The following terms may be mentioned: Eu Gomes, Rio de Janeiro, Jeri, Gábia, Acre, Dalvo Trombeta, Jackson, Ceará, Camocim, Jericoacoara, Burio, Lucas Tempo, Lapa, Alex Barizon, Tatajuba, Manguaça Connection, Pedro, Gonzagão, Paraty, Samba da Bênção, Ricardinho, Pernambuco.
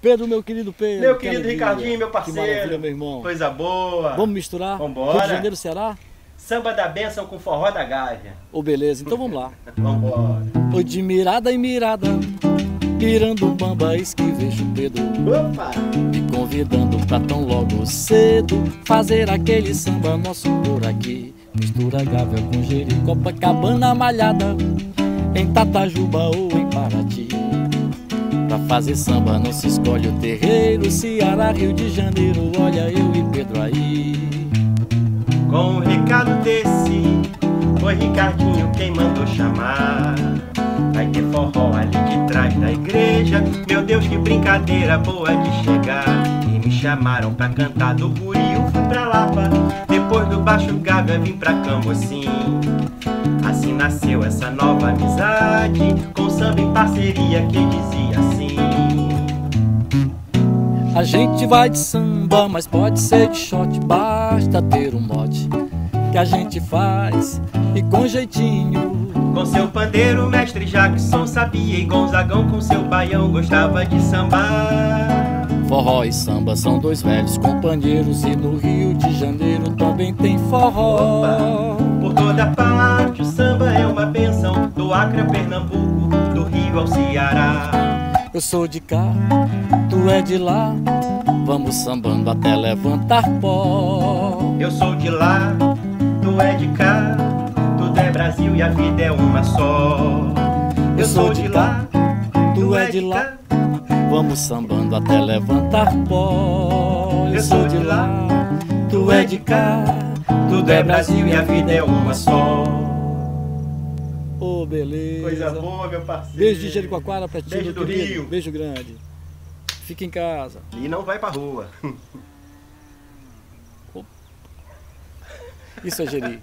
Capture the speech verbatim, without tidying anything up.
Pedro, meu querido Pedro. Meu querido alegria. Ricardinho, meu parceiro. Que maravilha, meu irmão. Coisa boa. Vamos misturar? Vambora. Rio de Janeiro, Ceará? Samba da Bênção com forró da Gábia. Ô, oh, beleza. Então vamos lá. Vambora. Tô de mirada em mirada, pirando bambas que vejo Pedro. Opa! Me convidando pra tão logo cedo fazer aquele samba nosso por aqui. Mistura Gábia com Jericoacoara, malhada em Tatajuba ou em Paraty. Pra fazer samba não se escolhe o terreiro, Ceará, Rio de Janeiro, olha eu e Pedro aí. Com um recado desse, foi Ricardinho quem mandou chamar. Vai ter forró ali de trás da igreja, meu Deus, que brincadeira boa de chegar. E me chamaram pra cantar do Burio, fui pra Lapa, depois do baixo Gábia vim pra Camocim. Assim nasceu essa nova amizade, com samba em parceria que dizia assim. A gente vai de samba, mas pode ser de shot, basta ter um mote que a gente faz e com jeitinho. Com seu pandeiro, mestre Jackson sabia, e Gonzagão com seu baião gostava de sambar. Forró e samba são dois velhos companheiros, e no Rio de Janeiro também tem forró. Opa. Por toda parte o samba é uma benção, do Acre ao Pernambuco, do Rio ao Ceará. Eu sou de cá, tu é de lá, vamos sambando até levantar pó. Eu sou de lá, tu é de cá, tudo é Brasil e a vida é uma só. Eu sou de lá, tu é de lá, vamos sambando até levantar pó. Eu sou de lá, tu é de cá, tudo é Brasil e a vida é uma só. Ô, oh, beleza. Coisa boa, meu parceiro. Beijo de Jericoacoara pra ti. Beijo do querido. Rio. Beijo grande. Fica em casa. E não vai pra rua. Isso é Jeri.